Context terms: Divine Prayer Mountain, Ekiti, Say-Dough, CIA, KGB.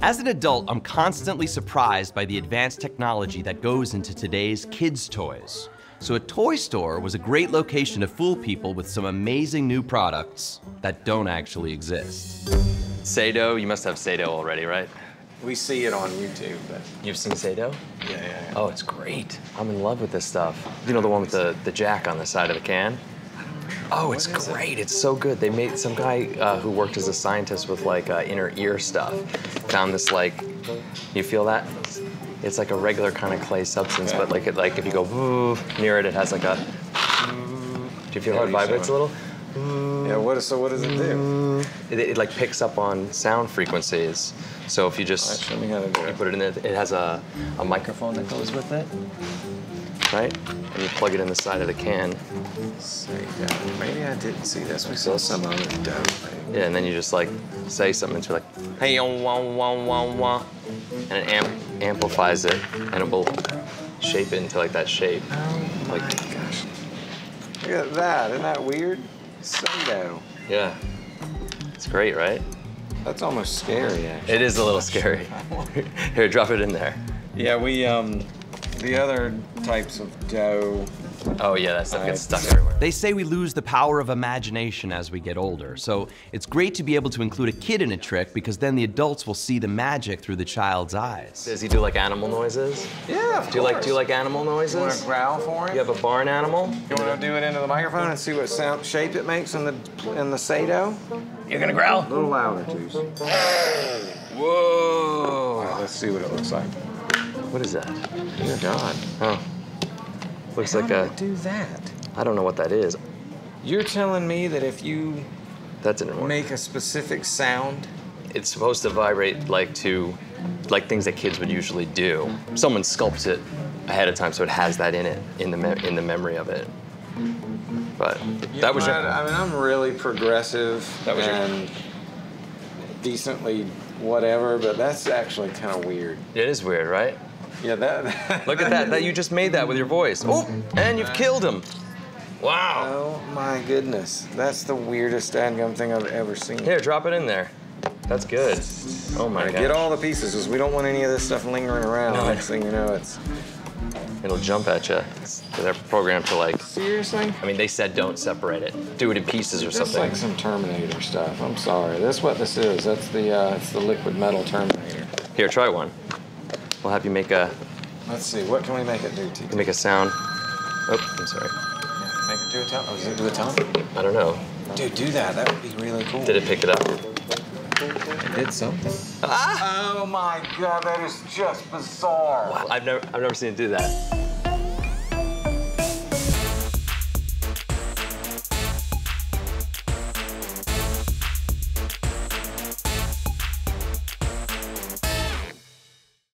As an adult, I'm constantly surprised by the advanced technology that goes into today's kids' toys. So a toy store was a great location to fool people with some amazing new products that don't actually exist. Say-Dough, you must have Say-Dough already, right? We see it on YouTube, but... You've seen Say-Dough? Yeah. Oh, it's great. I'm in love with this stuff. You know the one with the jack on the side of the can? Oh, it's great. It's so good. They made some guy who worked as a scientist with like inner ear stuff. Found this like, you feel that? It's like a regular kind of clay substance, but like it, if you go near it, it has like a. Do you feel how it vibrates a little? Yeah. So what does it do? It like picks up on sound frequencies. So if you just you put it in there, it has a microphone that goes with it. Right? And you plug it in the side of the can. Say-Dough. Maybe I didn't see this. We saw some on the dough. Yeah, and then you just like say something and it's like, hey, wah, wah, wah. And it amplifies it and it will shape it into like that shape. Oh my gosh. Look at that. Isn't that weird? Say-Dough. Yeah. It's great, right? That's almost scary, actually. It is a little scary. Here, drop it in there. Yeah, we, the other types of dough. Oh yeah, that stuff gets stuck everywhere. They say we lose the power of imagination as we get older, so it's great to be able to include a kid in a trick because then the adults will see the magic through the child's eyes. Does he do like animal noises? Yeah, of course. Do you like animal noises? You want to growl for him? You have a barn animal? You want to do it into the microphone and see what sound shape it makes in the Say-Dough? You're gonna growl? A little louder, Juice. Whoa! All right, let's see what it looks like. What is that? Dear God. Oh. Looks like a... How do I do that? I don't know what that is. You're telling me that if you... That didn't work. Make a specific sound? It's supposed to vibrate like to... Like things that kids would usually do. Someone sculpts it ahead of time so it has that in it, in the memory of it. But that was your... I mean, I'm really progressive and decently whatever, but that's actually kind of weird. It is weird, right? Yeah, that... Look at that, you just made that with your voice. Oh, and you've killed him. Wow. Oh my goodness. That's the weirdest dadgum thing I've ever seen. Here, drop it in there. That's good. Oh my God. Get all the pieces, because we don't want any of this stuff lingering around. No. Next thing you know, it's... It'll jump at you. They're programmed to like... Seriously? I mean, they said don't separate it. Do it in pieces or something. It's like some Terminator stuff. I'm sorry. That's what this is. That's the, it's the liquid metal Terminator. Here, try one. We'll have you make a... Let's see, what can we make it do to you? Make a sound. Oh, I'm sorry. Yeah, make it do a tone? Oh, does it do a tone? I don't know. Dude, do that. That would be really cool. Did it pick it up? It did something. Ah! Oh my God, that is just bizarre. Wow, I've never seen it do that.